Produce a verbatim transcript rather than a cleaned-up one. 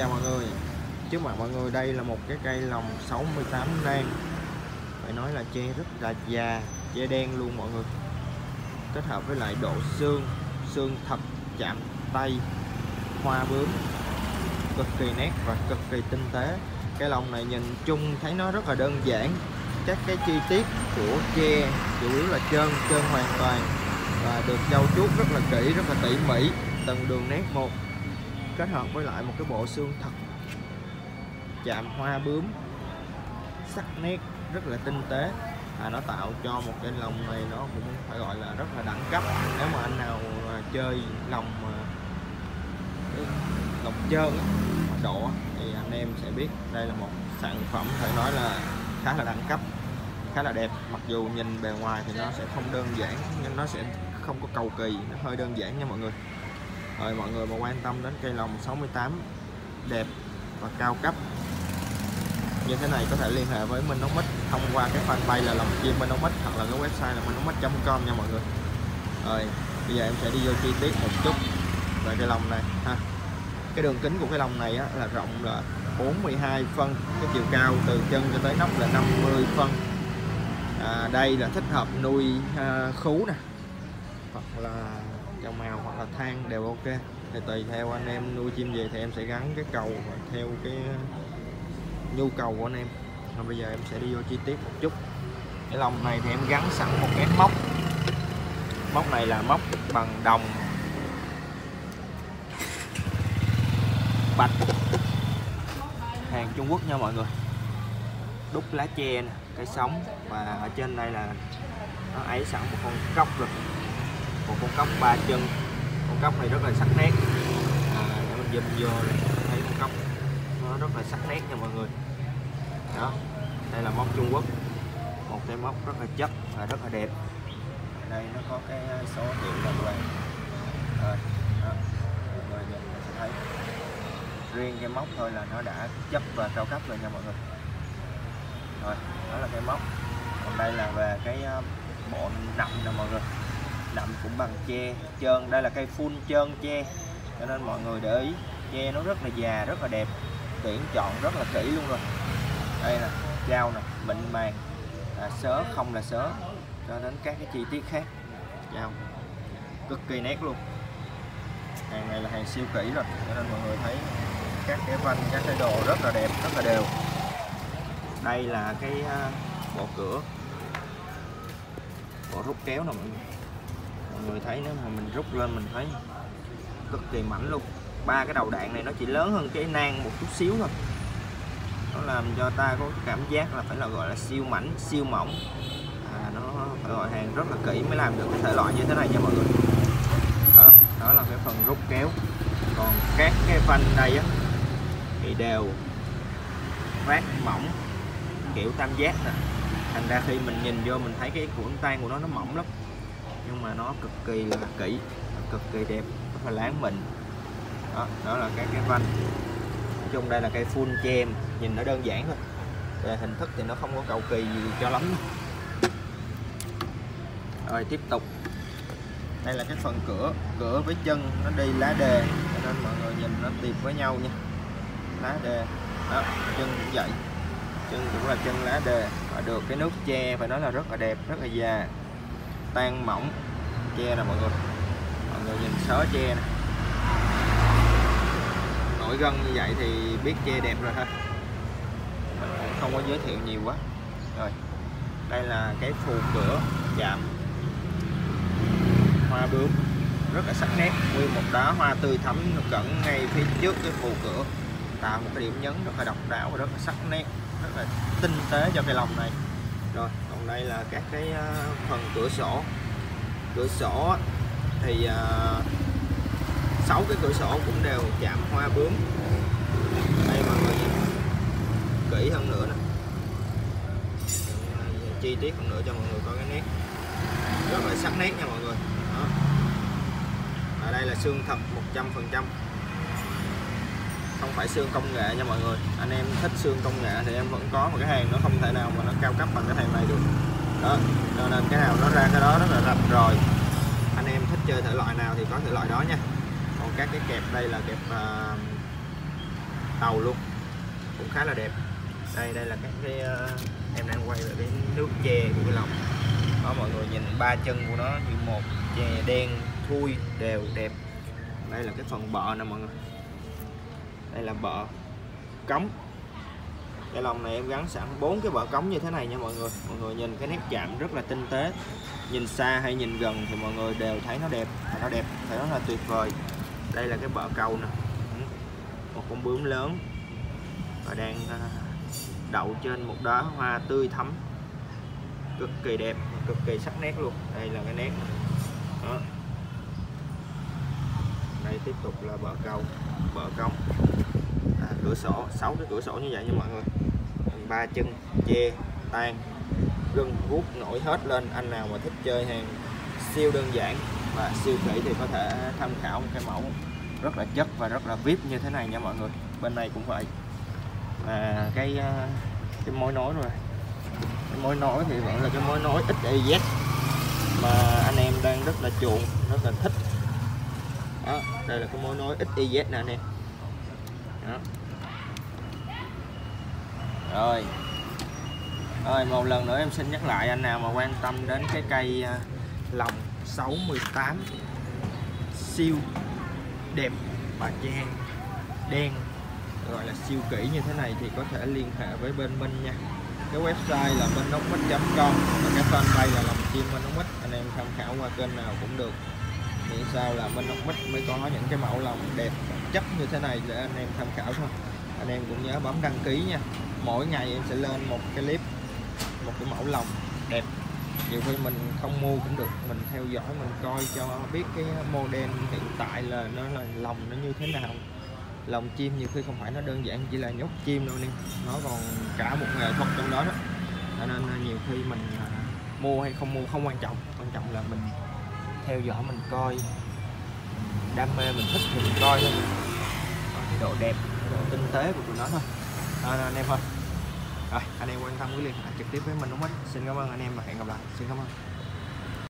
chào mọi người. Trước mặt mọi người đây là một cái cây lồng sáu mươi tám nang, phải nói là tre rất là già, tre đen luôn mọi người, kết hợp với lại độ xương, xương thật chạm tay, hoa bướm cực kỳ nét và cực kỳ tinh tế. Cái lồng này nhìn chung thấy nó rất là đơn giản, các cái chi tiết của tre chủ yếu là trơn trơn hoàn toàn và được trau chuốt rất là kỹ, rất là tỉ mỉ, từng đường nét một, kết hợp với lại một cái bộ xương thật chạm hoa bướm sắc nét rất là tinh tế. À, nó tạo cho một cái lồng này nó cũng phải gọi là rất là đẳng cấp. Nếu mà anh nào mà chơi lồng lồng trơn mà đỏ thì anh em sẽ biết đây là một sản phẩm phải nói là khá là đẳng cấp, khá là đẹp. Mặc dù nhìn bề ngoài thì nó sẽ không đơn giản, nhưng nó sẽ không có cầu kỳ, nó hơi đơn giản nha mọi người. Rồi mọi người mà quan tâm đến cây lồng sáu mươi tám đẹp và cao cấp như thế này có thể liên hệ với Minh Ốc Mít thông qua cái fanpage là Lồng Chim Minh Ốc Mít hoặc là cái website là minhocmit chấm com nha mọi người. Rồi bây giờ em sẽ đi vô chi tiết một chút về cây lồng này ha. Cái đường kính của cái lồng này á, là rộng là bốn mươi hai phân, cái chiều cao từ chân cho tới nóc là năm mươi phân. À, đây là thích hợp nuôi à, khú nè, hoặc là chào mèo hoặc là than đều ok. Thì tùy theo anh em nuôi chim về thì em sẽ gắn cái cầu theo cái nhu cầu của anh em. Rồi bây giờ em sẽ đi vô chi tiết một chút. Cái lồng này thì em gắn sẵn một cái móc. Móc này là móc bằng đồng bạch, hàng Trung Quốc nha mọi người. Đúc lá tre nè, cái sóng, và ở trên đây là nó ấy sẵn một con cóc rồi. Một con cóc ba chân. Con cóc này rất là sắc nét. À, để mình dùm vô này, thấy con cóc nó rất là sắc nét nha mọi người. Đó, đây là móc Trung Quốc, một cái móc rất là chất và rất là đẹp. Đây nó có cái số hiệu là đoạn. Rồi, đó, mọi người nhìn sẽ thấy riêng cái móc thôi là nó đã chất và cao cấp rồi nha mọi người. Rồi, đó là cái móc. Còn đây là về cái bộ nậm nè mọi người. Nậm cũng bằng tre trơn, đây là cây full trơn tre, cho nên mọi người để ý tre nó rất là già, rất là đẹp, tuyển chọn rất là kỹ luôn rồi. Đây là dao nè, mịn màng, à, sớ không là sớ, cho đến các cái chi tiết khác, dao cực kỳ nét luôn. Hàng này là hàng siêu kỹ rồi, cho nên mọi người thấy các cái vanh, các cái đồ rất là đẹp, rất là đều. Đây là cái bộ cửa, bộ rút kéo nè mọi người. Mọi người thấy nếu mà mình rút lên mình thấy cực kỳ mảnh luôn. Ba cái đầu đạn này nó chỉ lớn hơn cái nang một chút xíu thôi, nó làm cho ta có cảm giác là phải là gọi là siêu mảnh, siêu mỏng. À, nó phải gọi hàng rất là kỹ mới làm được cái thể loại như thế này nha mọi người. Đó, đó là cái phần rút kéo. Còn các cái vanh đây á, thì đều vát mỏng kiểu tam giác nè, thành ra khi mình nhìn vô mình thấy cái cuộn tan của nó nó mỏng lắm, nhưng mà nó cực kỳ là kỹ, cực kỳ đẹp, rất là láng mịn. Đó, đó là các cái vanh. Nói chung đây là cây full gem, nhìn nó đơn giản thôi, về hình thức thì nó không có cầu kỳ gì cho lắm. Rồi tiếp tục, đây là cái phần cửa. Cửa với chân nó đi lá đề, cho nên mọi người nhìn nó tiệp với nhau nha, lá đề. Đó, chân cũng vậy, chân cũng là chân lá đề và được cái nước tre phải nói là rất là đẹp, rất là già, tan mỏng. Tre nè mọi người, mọi người nhìn sớ tre nè, nổi gân như vậy thì biết tre đẹp rồi ha, mình cũng không có giới thiệu nhiều quá. Rồi đây là cái phù cửa chạm hoa bướm rất là sắc nét, nguyên một đóa hoa tươi thắm cẩn ngay phía trước cái phù cửa, tạo một cái điểm nhấn rất là độc đáo và rất là sắc nét, rất là tinh tế cho cây lồng này. Rồi còn đây là các cái phần cửa sổ. Cửa sổ thì sáu cái cửa sổ cũng đều chạm hoa bướm. Đây mọi người nhìn kỹ hơn nữa nè, chi tiết hơn nữa cho mọi người coi cái nét rất là sắc nét nha mọi người. Đó. Ở đây là xương thật một trăm phần trăm, không phải xương công nghệ nha mọi người. Anh em thích xương công nghệ thì em vẫn có một cái hàng, nó không thể nào mà nó cao cấp bằng cái hàng này được. Đó, cho nên cái nào nó ra cái đó rất là rạch rồi. Anh em thích chơi thể loại nào thì có thể loại đó nha. Còn các cái kẹp, đây là kẹp uh, tàu luôn, cũng khá là đẹp. Đây đây là các cái uh, em đang quay về cái nước chè của cái lồng đó, mọi người nhìn ba chân của nó như một, chè đen thui đều đẹp. Đây là cái phần bọ nè mọi người, đây là bọ cống. Cái lồng này em gắn sẵn bốn cái bọ cống như thế này nha mọi người. Mọi người nhìn cái nét chạm rất là tinh tế, nhìn xa hay nhìn gần thì mọi người đều thấy nó đẹp, nó đẹp phải nói là tuyệt vời. Đây là cái bọ câu nè, một con bướm lớn và đang đậu trên một đóa hoa tươi thắm, cực kỳ đẹp, cực kỳ sắc nét luôn. Đây là cái nét đó. Đây tiếp tục là bờ câu, bờ cong, à, cửa sổ, sáu cái cửa sổ như vậy nha mọi người. Ba chân chê tan gân guốc nổi hết lên. Anh nào mà thích chơi hàng siêu đơn giản và siêu kỹ thì có thể tham khảo một cái mẫu rất là chất và rất là vip như thế này nha mọi người. Bên này cũng vậy. À, cái cái mối nối rồi, cái mối nối thì vẫn là cái mối nối ích i dét mà anh em đang rất là chuộng, rất là thích. Đó, đây là cái mối nối ích i dét nè anh em. Đó. Rồi. Rồi một lần nữa em xin nhắc lại, anh nào mà quan tâm đến cái cây lồng sáu mươi tám siêu đẹp và chè đen gọi là siêu kỹ như thế này thì có thể liên hệ với bên Minh nha. Cái website là minhocmit chấm com và cái fanpage là Lồng Chim Minh Ốc Mít, anh em tham khảo qua kênh nào cũng được. Thì sao là Minh Ốc Mít mới có những cái mẫu lồng đẹp chất như thế này để anh em tham khảo thôi. Anh em cũng nhớ bấm đăng ký nha. Mỗi ngày em sẽ lên một cái clip, một cái mẫu lồng đẹp. Nhiều khi mình không mua cũng được, mình theo dõi, mình coi cho biết cái model hiện tại là nó là lồng nó như thế nào. Lồng chim nhiều khi không phải nó đơn giản chỉ là nhốt chim đâu nè, nó còn cả một nghệ thuật trong đó đó. Cho nên nhiều khi mình mua hay không mua không quan trọng, quan trọng là mình theo dõi, mình coi, đam mê, mình thích thì mình coi thôi. Cái độ đẹp, cái độ tinh tế của tụi nó thôi. Đó, anh em thôi. Rồi, anh em quan tâm cứ liên hệ trực tiếp với mình đúng không? Xin cảm ơn anh em và hẹn gặp lại. Xin cảm ơn.